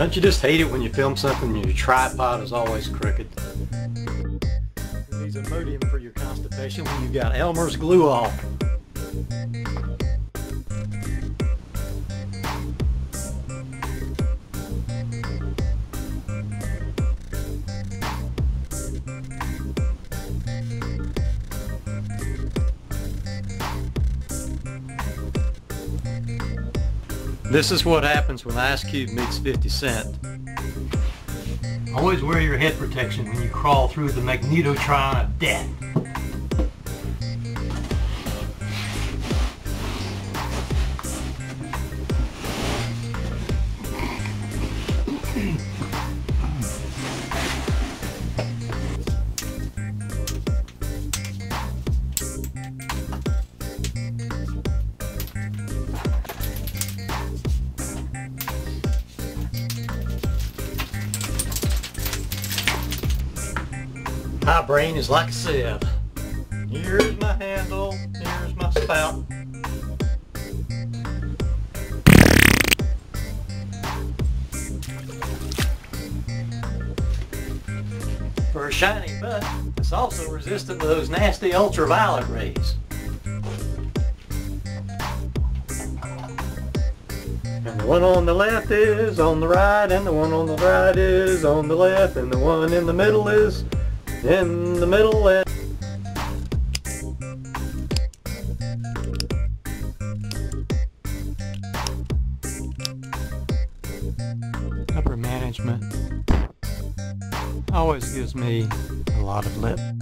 Don't you just hate it when you film something and your tripod is always crooked? Use Imodium for your constipation when you've got Elmer's Glue-All. This is what happens when Ice Cube meets 50 Cent. Always wear your head protection when you crawl through the magnetotron of death. My brain is like a sieve. Here's my handle, here's my spout. For shiny, but it's also resistant to those nasty ultraviolet rays. And the one on the left is on the right, and the one on the right is on the left, and the one in the middle is in the middle. And upper management always gives me a lot of lip.